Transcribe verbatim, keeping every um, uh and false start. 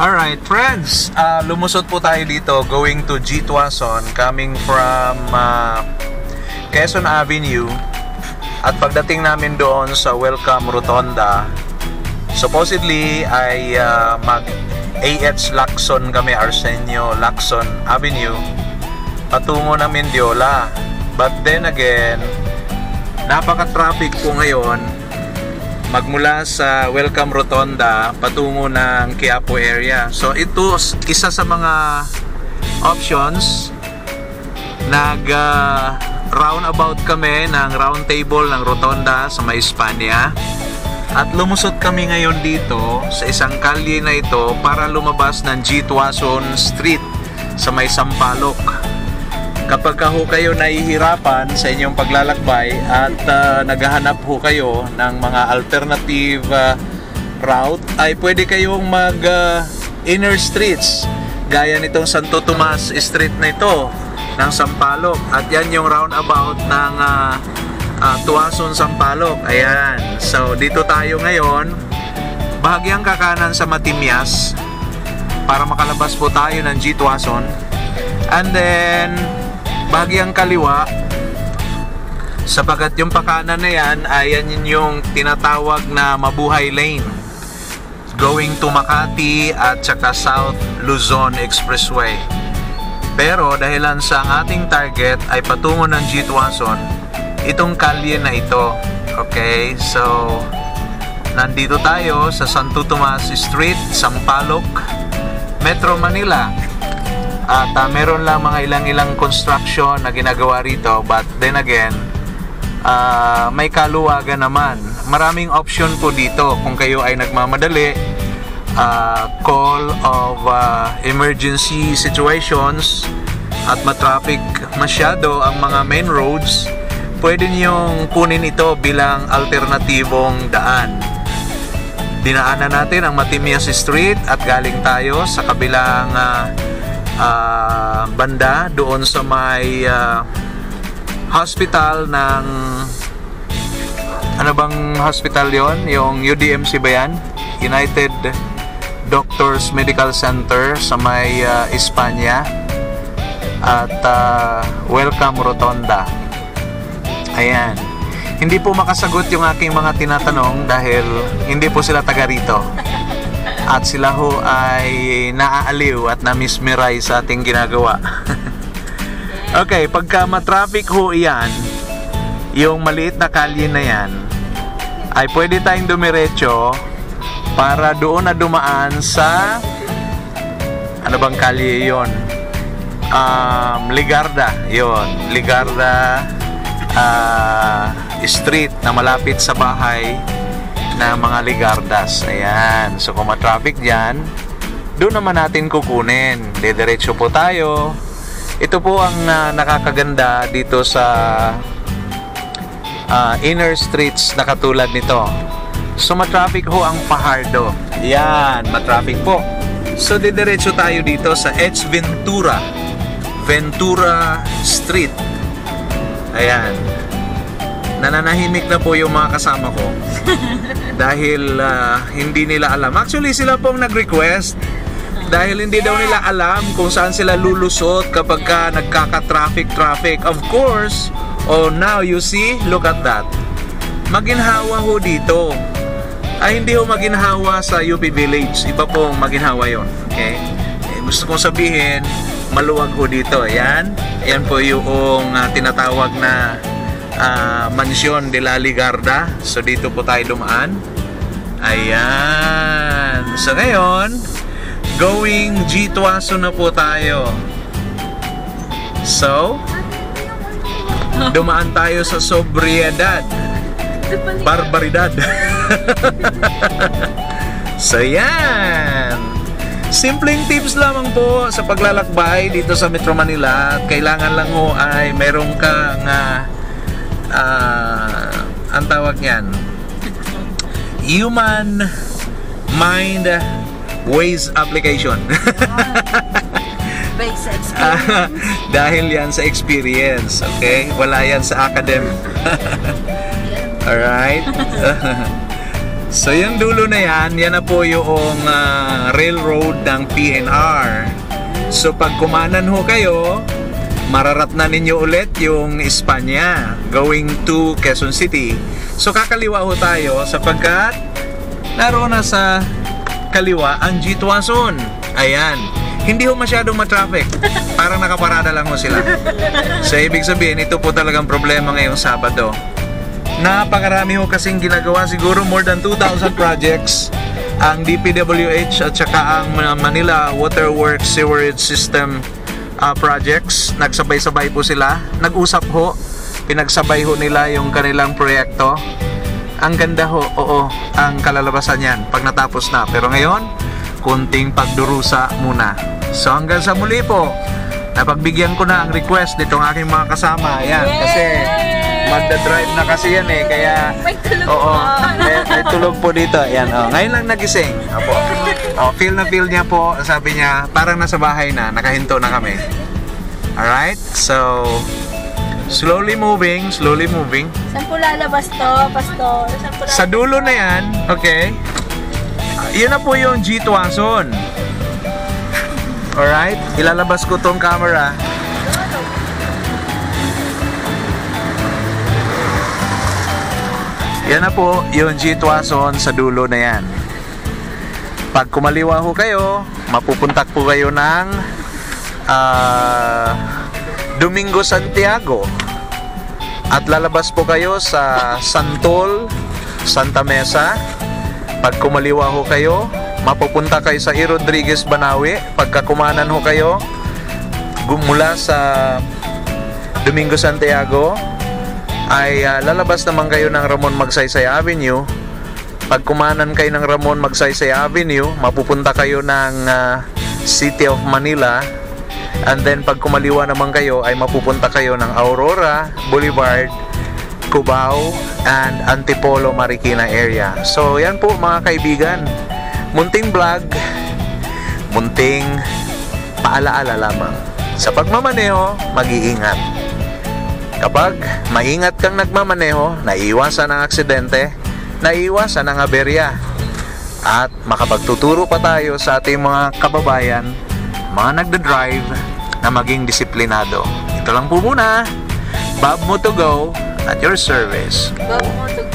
Alright friends, uh, lumusot po tayo dito going to G. Tuason, coming from uh, Quezon Avenue. At pagdating namin doon sa Welcome Rotonda, supposedly ay uh, mag H. Lacson kami, Arsenio Lacson Avenue, patungo ng Mendiola. But then again, napaka-traffic po ngayon magmula sa Welcome Rotonda patungo ng Quiapo area. So ito isa sa mga options. Nag uh, roundabout kami ng round table ng Rotonda sa may Espanya, at lumusot kami ngayon dito sa isang kalye na ito para lumabas ng G. Tuason Street sa may Sampaloc. Kapag ka ho kayo nahihirapan sa inyong paglalakbay at uh, naghahanap ho kayo ng mga alternative uh, route, ay pwede kayong mag uh, inner streets gaya nitong Santo Tomas Street na ito ng Sampaloc, at yan yung roundabout ng uh, uh, Tuason Sampaloc. Ayan, so dito tayo ngayon, bahagyang kakanan sa Matimyas para makalabas po tayo ng G. Tuason, and then bahagyang kaliwa, sapagat yung pakanan na yan, ayan yung tinatawag na Mabuhay Lane going to Makati at saka South Luzon Expressway. Pero dahilan sa ating target ay patungo ng G. Tuason, itong kalye na ito. Okay, so nandito tayo sa Santo Tomas Street, Sampaloc, Metro Manila. At uh, meron lang mga ilang-ilang construction na ginagawa rito, but then again, uh, may kaluwagan naman. Maraming option po dito kung kayo ay nagmamadali. Uh, call of uh, emergency situations at matraffic masyado ang mga main roads, pwede niyong kunin ito bilang alternatibong daan. Dinaanan natin ang Matimyas Street at galing tayo sa kabilang uh, Uh, banda doon sa may uh, hospital ng ano bang hospital yon, yung U D M C ba yan? United Doctors Medical Center sa may uh, Espanya at uh, Welcome Rotonda. Ayan, hindi po makasagot yung aking mga tinatanong dahil hindi po sila taga rito. At sila ho ay naaaliw at na-mesmerize sa ating ginagawa. Okay, pagka matraffic ho yan, yung maliit na kalye na yan, ay pwede tayong dumiretso para doon na dumaan sa ano bang kalye yun? Um, Legarda yun, Legarda uh, Street na malapit sa bahay na mga Legardas. Ayan. So kung matraffic dyan, doon naman natin kukunin. Dediretso po tayo. Ito po ang uh, nakakaganda dito sa uh, inner streets na katulad nito. So matraffic ho ang Fajardo. Ayan. Matraffic po. So dediretso tayo dito sa H. Ventura. Ventura Street. Ayan. Nananahimik na po yung mga kasama ko. Dahil uh, hindi nila alam. Actually sila pong nag-request dahil hindi daw nila alam kung saan sila lulusot kapag ka nagkaka-traffic-traffic. Of course, oh now you see, look at that. Maginhawa ho dito. Ay hindi ho maginhawa sa U P Village. Iba pong maginhawa yon. Okay? Eh, gusto kong sabihin, maluwag ho dito. Ayan. Ayan po yung uh, tinatawag na Uh, Mansyon de La Legarda. So dito po tayo dumaan. Ayan. So ngayon, going G. Tuason na po tayo. So dumaan tayo sa sobriedad, barbaridad. So yan, simpleng tips lamang po sa paglalakbay dito sa Metro Manila. Kailangan lang ho ay meron kang uh, Uh, ang tawag niyan, Human Mind Ways Application. Based sa experience. uh, Dahil yan sa experience. Okay? Wala yan sa academic. Alright? So yung dulo na yan, yan na po yung uh, railroad ng P N R. So pag kumanan ho kayo, mararatnan ninyo ulit yung Espanya going to Quezon City. So kakaliwa ho tayo sapagkat naroon na sa kaliwa ang G. Tuason. Ayan, hindi ho masyadong matraffic, parang nakaparada lang ho sila. So ibig sabihin, ito po talagang problema ngayong Sabado. Napakarami ho kasing ginagawa, siguro more than two thousand projects ang D P W H at saka ang Manila Water Works Sewerage System uh, projects. Nagsabay-sabay po sila, nag-usap ho, pinagsabay ho nila yung kanilang proyekto. Ang ganda ho, oo, ang kalalabasan yan pag natapos na. Pero ngayon, kunting pagdurusa muna. So hanggang sa muli po, napagbigyan ko na ang request nitong aking mga kasama. Ayan, kasi magda-drive na kasi yan eh, kaya may tulog, oo, may, may tulog po dito. Ayan, oh, ngayon lang nagising. Apo. Oh, feel na feel niya po, sabi niya, parang nasa bahay na, nakahinto na kami. Alright, so slowly moving, slowly moving. Saan po lalabas to, pastor? Sa dulo na yan, okay. Uh, yun na po yung G. Tuason. Alright, ilalabas ko tong camera. Yan na po yung G. Tuason sa dulo na yan. Pag kumaliwa ho kayo, mapupunta po kayo ng uh, Domingo Santiago at lalabas po kayo sa Santol, Santa Mesa. Pag kumaliwa ho kayo, mapupunta kayo sa E. Rodriguez, Banawe. Pagka kumanan ho kayo mula sa Domingo Santiago ay uh, lalabas naman kayo ng Ramon Magsaysay Avenue. Pag kumanan kayo ng Ramon Magsaysay Avenue, mapupunta kayo ng uh, City of Manila. And then pag kumaliwa naman kayo ay mapupunta kayo ng Aurora Boulevard, Cubao, and Antipolo, Marikina area. So yan po mga kaibigan, munting vlog, munting paalaala lamang. Sa pagmamaneho, mag-iingat. Kapag maingat kang nagmamaneho, naiiwasan ang aksidente, naiiwasan ang aberya. At makapagtuturo pa tayo sa ating mga kababayan, mga nagda-drive, na maging disiplinado. Ito lang po muna. Bob Mo to go at your service. Bob Mo to go.